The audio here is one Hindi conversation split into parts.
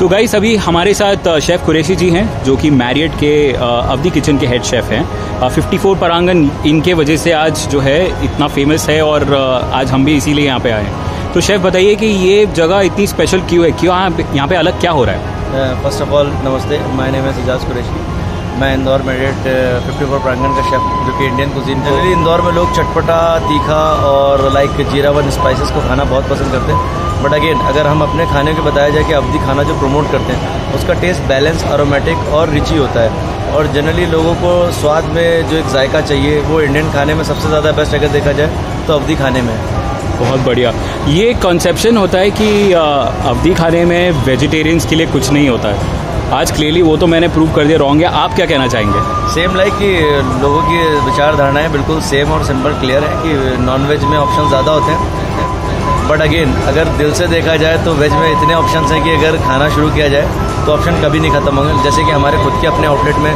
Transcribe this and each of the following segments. सो गाइस, अभी हमारे साथ शेफ़ कुरैशी जी हैं जो कि मैरियट के अवधि किचन के हेड शेफ़ हैं। 54 परांगन इनके वजह से आज जो है इतना फेमस है और आज हम भी इसीलिए यहाँ पे आए हैं। तो शेफ़ बताइए कि ये जगह इतनी स्पेशल क्यों है, क्यों यहाँ पे अलग क्या हो रहा है? फर्स्ट ऑफ ऑल नमस्ते, my name is Anshar Qureshi, मैं इंदौर मैरियट 54 परांगन का शेफ़ जो कि इंडियन कुजीन। जनरली इंदौर में लोग चटपटा, तीखा और लाइक जीरा वन स्पाइसेस को खाना बहुत पसंद करते हैं। बट अगेन अगर हम अपने खाने के बताया जाए कि अवधी खाना जो प्रमोट करते हैं उसका टेस्ट बैलेंस, अरोमेटिक और रिची होता है। और जनरली लोगों को स्वाद में जो एक जायका चाहिए वो इंडियन खाने में सबसे ज़्यादा बेस्ट अगर देखा जाए तो अवधी खाने में। बहुत बढ़िया। ये कंसेप्शन होता है कि अवधी खाने में वेजिटेरियंस के लिए कुछ नहीं होता है। आज क्लियरली वो तो मैंने प्रूव कर दिया रॉन्ग है। आप क्या कहना चाहेंगे? सेम लाइक कि लोगों की विचारधारणाएँ बिल्कुल सेम और सिंपल क्लियर है कि नॉनवेज में ऑप्शन ज़्यादा होते हैं। बट अगेन अगर दिल से देखा जाए तो वेज में इतने ऑप्शंस हैं कि अगर खाना शुरू किया जाए तो ऑप्शन कभी नहीं ख़त्म होंगे। जैसे कि हमारे खुद के अपने आउटलेट में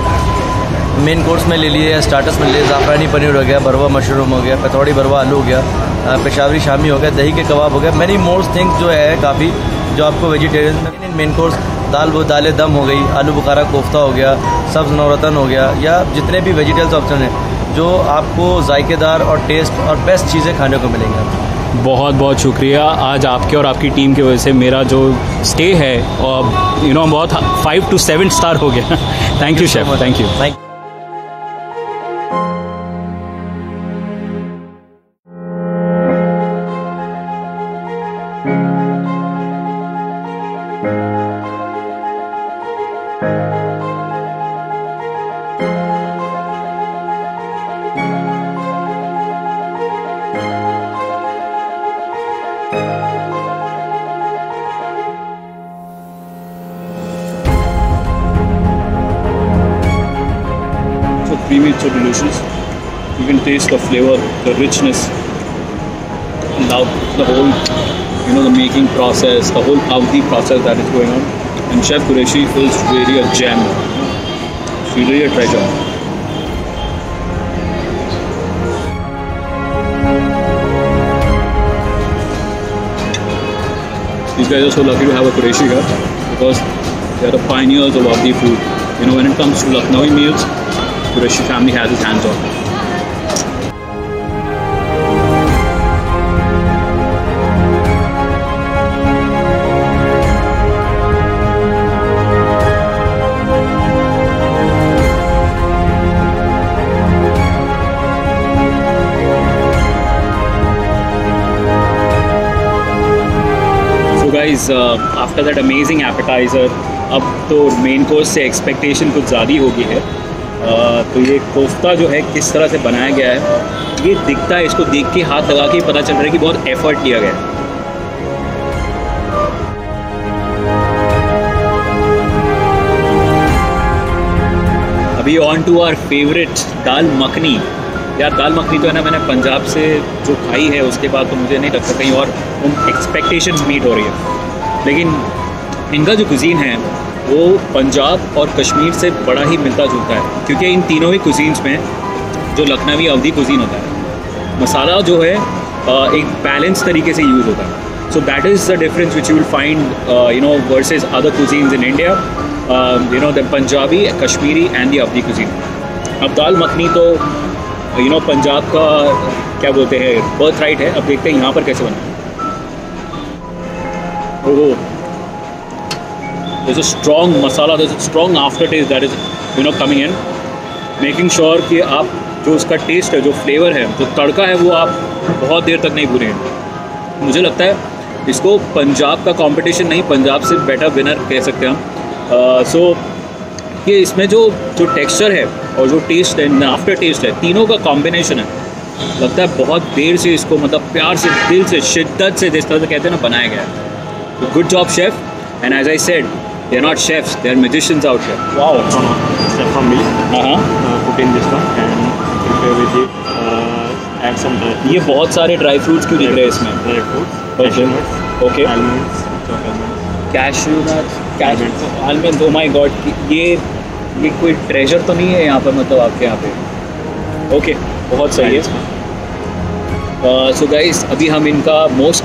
मेन कोर्स में ले लिए, स्टार्टर्स में ले लिए, ज़ाफ़रानी पनीर हो गया, भरवा मशरूम हो गया, पतौड़ी भरवा आलू हो गया, पेशावरी शामी हो गया, दही के कबाब हो गया, मैनी मोर थिंग्स जो है काफ़ी जो आपको वेजिटेरियन में मेन कोर्स दाल वो दाल दम हो गई, आलू बुखारा कोफ्ता हो गया, सब्ज़ नौरतन हो गया, या जितने भी वेजिटेबल्स ऑप्शन हैं जो आपको जायकेदार और टेस्ट और बेस्ट चीज़ें खाने को मिलेंगी। बहुत बहुत शुक्रिया। आज आपके और आपकी टीम की वजह से मेरा जो स्टे है और यू नो बहुत 5 to 7 स्टार हो गया। Thank you chef, thank you. Creamy, it's so delicious. You can taste the flavor, the richness, and now the whole, the making process, the whole Awadhi process that is going on. And Shef Qureshi is really a gem. She's really a treasure. These guys are so lucky to have a Qureshi here because they are the pioneers of Awadhi food. When it comes to Lucknowi meals, Qureshi family has its hands on it. So guys, after that amazing appetizer, अब तो main course से expectation कुछ ज़्यादा हो गई है। तो ये कोफ्ता जो है किस तरह से बनाया गया है, ये दिखता है, इसको देख के हाथ लगा के पता चल रहा है कि बहुत एफर्ट लिया गया है। अभी on to our favourite dal makhani. यार दाल मखनी तो है ना, मैंने पंजाब से जो खाई है उसके बाद तो मुझे नहीं लगता कहीं और उन एक्सपेक्टेशंस मीट हो रही है। लेकिन इनका जो कुजीन है वो पंजाब और कश्मीर से बड़ा ही मिलता जुलता है, क्योंकि इन तीनों ही कुजीन्स में जो लखनवी अवधी कुजीन होता है मसाला जो है एक बैलेंस तरीके से यूज़ होता है। So that is the difference which you will find versus other cuisines in India, the Punjabi, Kashmiri and the Awadhi cuisine. अब दाल मखनी तो पंजाब का क्या बोलते हैं बर्थ राइट है। अब देखते हैं यहाँ पर कैसे बना। ओह, there's a strong masala, there's a strong aftertaste that is coming in, making sure कि आप जो उसका टेस्ट है, जो फ्लेवर है, जो तड़का है वो आप बहुत देर तक नहीं भूलें। मुझे लगता है इसको पंजाब का कंपटीशन नहीं, पंजाब से बेटर विनर कह सकते हैं हम। सो ये इसमें जो टेक्सचर है और जो टेस्ट है, आफ्टर टेस्ट है, तीनों का कॉम्बिनेशन है। लगता है बहुत देर से इसको मतलब प्यार से, दिल से, शिद्दत से, जिस तरह से कहते हैं ना, बनाया गया है। तो good job chef, and as I said, they are not chefs, they are magicians out here. Wow, chef from me. Put in this one and prepare with it. Add some dry fruits. ये बहुत सारे dry fruits क्यों दिख रहे हैं इसमें? Dry fruits. Okay. Okay. Almonds. Cashew nuts. Cashew nuts. Almonds. Oh my God. ये कोई treasure तो नहीं है यहाँ पर, मतलब आपके यहाँ पे? Okay. बहुत सही है। So guys, अभी हम इनका most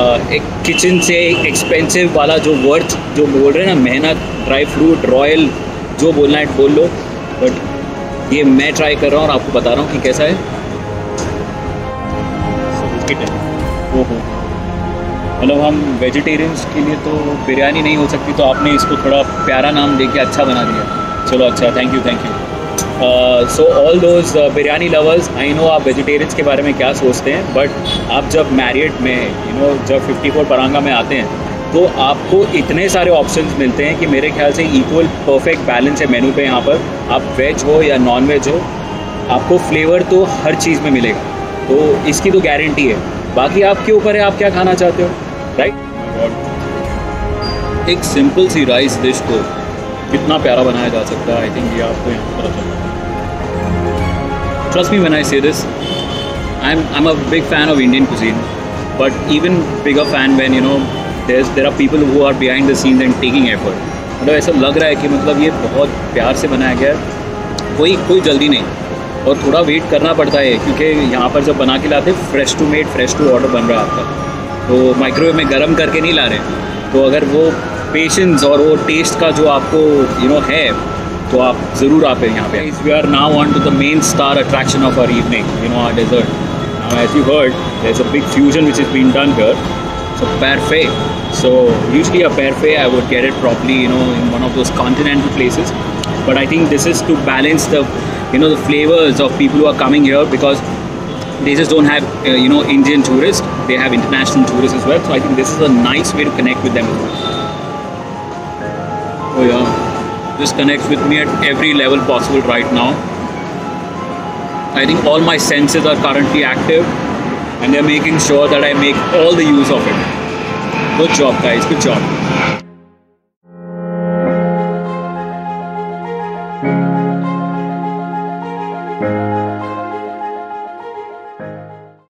एक किचन से एक्सपेंसिव वाला जो वर्थ जो बोल रहे हैं ना, मेहनत, ड्राई फ्रूट, रॉयल, जो बोलना है बोल लो, बट ये मैं ट्राई कर रहा हूँ और आपको बता रहा हूँ कि कैसा है। ओहो, मतलब हम वेजिटेरियंस के लिए तो बिरयानी नहीं हो सकती, तो आपने इसको थोड़ा प्यारा नाम देके अच्छा बना दिया। चलो अच्छा, thank you thank you. So all those biryani lovers, I know आप वेजिटेरियंस के बारे में क्या सोचते हैं, बट आप जब मैरियट में जब 54 परांगा में आते हैं तो आपको इतने सारे ऑप्शंस मिलते हैं कि मेरे ख्याल से इक्वल परफेक्ट बैलेंस है मेनू पे। यहाँ पर आप वेज हो या नॉन वेज हो, आपको फ्लेवर तो हर चीज़ में मिलेगा, तो इसकी तो गारंटी है। बाकी आपके ऊपर है आप क्या खाना चाहते हो, राइट। एक सिंपल सी राइस डिश को कितना प्यारा बनाया जा सकता है, आई थिंक ये आपको यहाँ पता चलता है। Trust me when I say this, I am a big fan of Indian cuisine, but even bigger fan when there are people who are behind the scenes and taking effort। मतलब ऐसा लग रहा है कि मतलब ये बहुत प्यार से बनाया गया है, कोई जल्दी नहीं, और थोड़ा वेट करना पड़ता है क्योंकि यहाँ पर जब बना के लाते हैं fresh to made, fresh to order बन रहा है आपका, तो माइक्रोवेव में गर्म करके नहीं ला रहे, तो अगर वो पेशेंस और वो टेस्ट का जो आपको है तो आप ज़रूर आते हैं यहाँ पे। Is we are now on to the main star attraction of our evening, our dessert. As you heard there is a big fusion which is being done here. So parfait. So usually a parfait I would get it properly, in one of those continental places. But I think this is to balance the, the flavors of people who are coming here, because they just don't have, Indian tourists. They have international tourists as well. So I think this is a nice way to connect with them. Oh yeah, this connects with me at every level possible right now. I think all my senses are currently active. And they're making sure that I make all the use of it. Good job, guys. Good job.